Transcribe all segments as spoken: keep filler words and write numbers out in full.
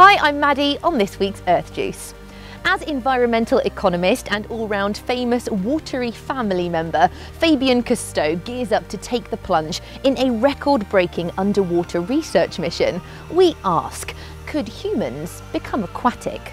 Hi, I'm Maddie on this week's Earth Juice. As environmental economist and all-round famous watery family member, Fabien Cousteau gears up to take the plunge in a record-breaking underwater research mission. We ask, could humans become aquatic?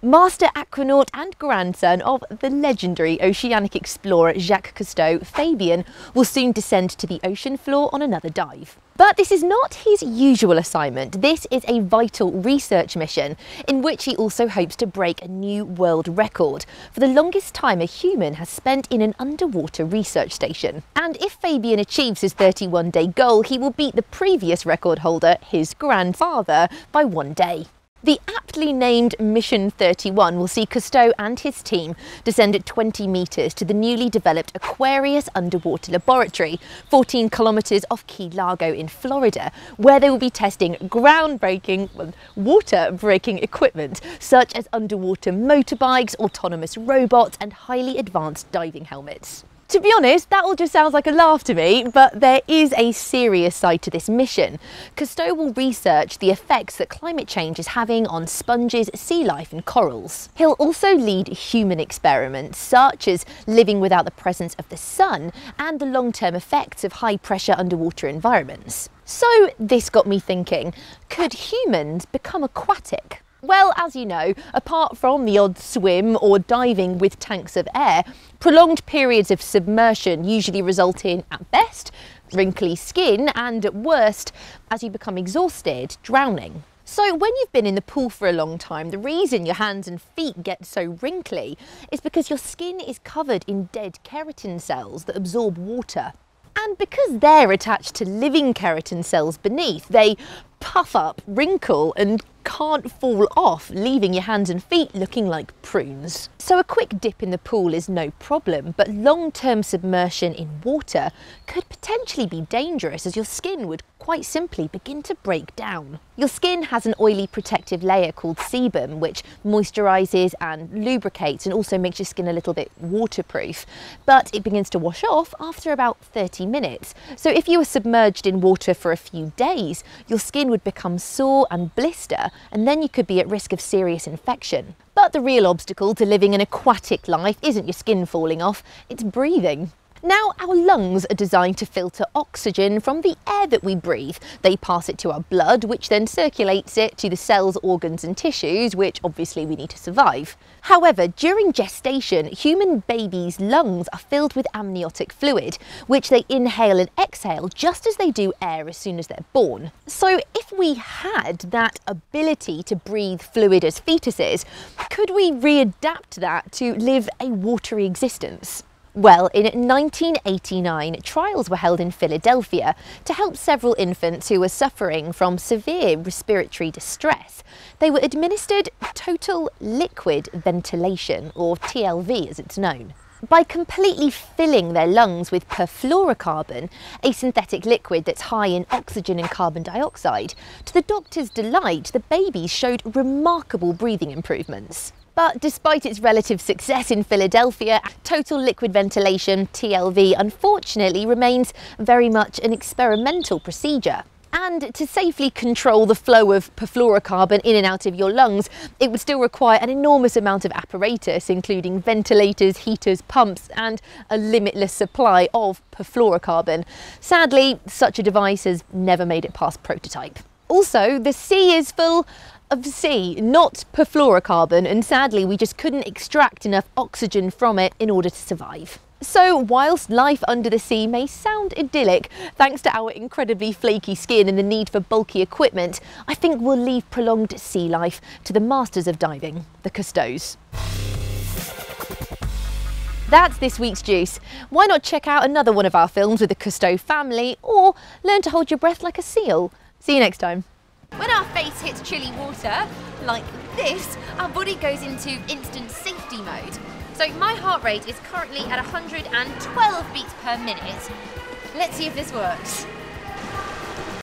Master aquanaut and grandson of the legendary oceanic explorer Jacques Cousteau, Fabien will soon descend to the ocean floor on another dive. But this is not his usual assignment. This is a vital research mission in which he also hopes to break a new world record for the longest time a human has spent in an underwater research station. And if Fabien achieves his thirty-one day goal, he will beat the previous record holder, his grandfather, by one day. The aptly named Mission thirty-one will see Cousteau and his team descend at twenty metres to the newly developed Aquarius underwater laboratory, fourteen kilometres off Key Largo in Florida, where they will be testing groundbreaking, water-breaking equipment such as underwater motorbikes, autonomous robots and highly advanced diving helmets. To be honest, that all just sounds like a laugh to me, but there is a serious side to this mission. Cousteau will research the effects that climate change is having on sponges, sea life and corals. He'll also lead human experiments, such as living without the presence of the sun and the long-term effects of high-pressure underwater environments. So this got me thinking, could humans become aquatic? Well, as you know, apart from the odd swim or diving with tanks of air, prolonged periods of submersion usually result in, at best, wrinkly skin and, at worst, as you become exhausted, drowning. So when you've been in the pool for a long time, the reason your hands and feet get so wrinkly is because your skin is covered in dead keratin cells that absorb water. And because they're attached to living keratin cells beneath, they puff up, wrinkle and can't fall off, leaving your hands and feet looking like prunes. So a quick dip in the pool is no problem, but long-term submersion in water could potentially be dangerous as your skin would quite simply begin to break down. Your skin has an oily protective layer called sebum, which moisturises and lubricates and also makes your skin a little bit waterproof, but it begins to wash off after about thirty minutes. So if you were submerged in water for a few days, your skin would become sore and blister, and then you could be at risk of serious infection. But the real obstacle to living an aquatic life isn't your skin falling off, it's breathing. Now, our lungs are designed to filter oxygen from the air that we breathe. They pass it to our blood, which then circulates it to the cells, organs and tissues, which obviously we need to survive. However, during gestation, human babies' lungs are filled with amniotic fluid, which they inhale and exhale just as they do air as soon as they're born. So if we had that ability to breathe fluid as fetuses, could we readapt that to live a watery existence? Well, in nineteen eighty-nine, trials were held in Philadelphia to help several infants who were suffering from severe respiratory distress. They were administered total liquid ventilation, or T L V as it's known. By completely filling their lungs with perfluorocarbon, a synthetic liquid that's high in oxygen and carbon dioxide, to the doctor's delight, the babies showed remarkable breathing improvements. But despite its relative success in Philadelphia, total liquid ventilation, T L V, unfortunately remains very much an experimental procedure. And to safely control the flow of perfluorocarbon in and out of your lungs, it would still require an enormous amount of apparatus, including ventilators, heaters, pumps, and a limitless supply of perfluorocarbon. Sadly, such a device has never made it past prototype. Also, the sea is full of sea, not perfluorocarbon, and sadly we just couldn't extract enough oxygen from it in order to survive. So whilst life under the sea may sound idyllic, thanks to our incredibly flaky skin and the need for bulky equipment, I think we'll leave prolonged sea life to the masters of diving, the Cousteaus. That's this week's Juice. Why not check out another one of our films with the Cousteau family, or learn to hold your breath like a seal. See you next time. When our face hits chilly water, like this, our body goes into instant safety mode. So my heart rate is currently at one hundred twelve beats per minute. Let's see if this works.